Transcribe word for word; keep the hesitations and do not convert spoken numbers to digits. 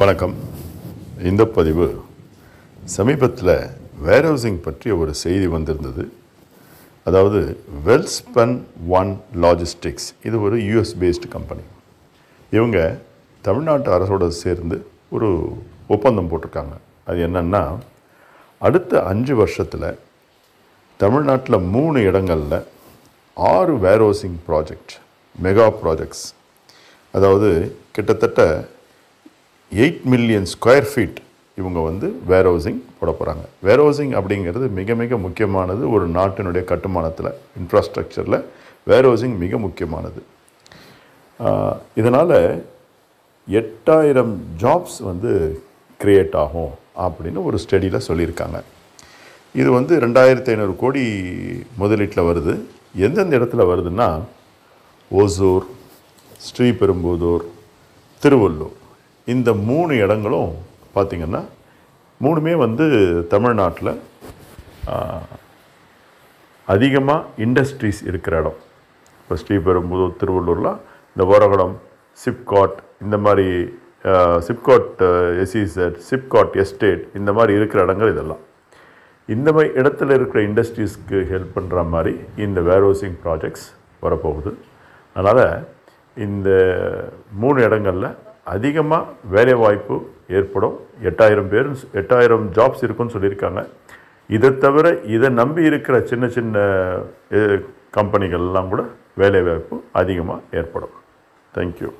வணக்கம். இந்த பதிவு சமீபத்தில் வேர்ஹவுசிங் பற்றிய ஒரு செய்தி வந்திருந்தது. அதாவது வெல்ஸ்பன் ஒன் லாஜிஸ்டிக்ஸ், இது ஒரு யூஎஸ் பேஸ்டு கம்பெனி. இவங்க தமிழ்நாட்டு அரசோடு சேர்ந்து ஒரு ஒப்பந்தம் போட்டிருக்காங்க. அது என்னென்னா, அடுத்த அஞ்சு வருஷத்தில் தமிழ்நாட்டில் மூணு இடங்களில் ஆறு வேர்ஹவுசிங் ப்ராஜெக்ட், மெகா ப்ராஜெக்ட்ஸ், அதாவது கிட்டத்தட்ட எயிட் மில்லியன் ஸ்கொயர் ஃபீட் இவங்க வந்து வேர்ஹவுசிங் போட போகிறாங்க. வேர்ஹவுசிங் அப்படிங்கிறது மிக மிக முக்கியமானது. ஒரு நாட்டினுடைய கட்டுமானத்தில், இன்ஃப்ராஸ்ட்ரக்சரில் வேர்ஹவுசிங் மிக முக்கியமானது. இதனால் எட்டாயிரம் ஜாப்ஸ் வந்து க்ரியேட் ஆகும் அப்படின்னு ஒரு ஸ்டடியில் சொல்லியிருக்காங்க. இது வந்து ரெண்டாயிரத்தி ஐநூறு கோடி முதலீட்டில் வருது. எந்தெந்த இடத்துல வருதுன்னா, ஓசூர், ஸ்ரீபெரும்புதூர், திருவள்ளூர், இந்த மூணு இடங்களும் பார்த்திங்கன்னா மூணுமே வந்து தமிழ்நாட்டில் அதிகமாக இண்டஸ்ட்ரீஸ் இருக்கிற இடம். இப்போ ஸ்ரீபெரும்புதூர், திருவள்ளூர்லாம் இந்த வரகுடம், சிப்காட், இந்த மாதிரி சிப்காட் எஸ்இசட், சிப்காட் எஸ்டேட், இந்த மாதிரி இருக்கிற இடங்கள் இதெல்லாம். இந்த மாதிரி இடத்துல இருக்கிற இண்டஸ்ட்ரீஸ்க்கு ஹெல்ப் பண்ணுற மாதிரி இந்த வேர்ஹவுசிங் ப்ராஜெக்ட்ஸ் வரப்போகுது. அதனால் இந்த மூணு இடங்களில் அதிகமாக வேலைவாய்ப்பு ஏற்படும். எட்டாயிரம் பேர் எட்டாயிரம் ஜாப்ஸ் இருக்குன்னு சொல்லியிருக்காங்க. இதை தவிர இதை நம்பி இருக்கிற சின்ன சின்ன கம்பெனிகள்லாம் கூட வேலைவாய்ப்பு அதிகமாக ஏற்படும். தேங்க்யூ.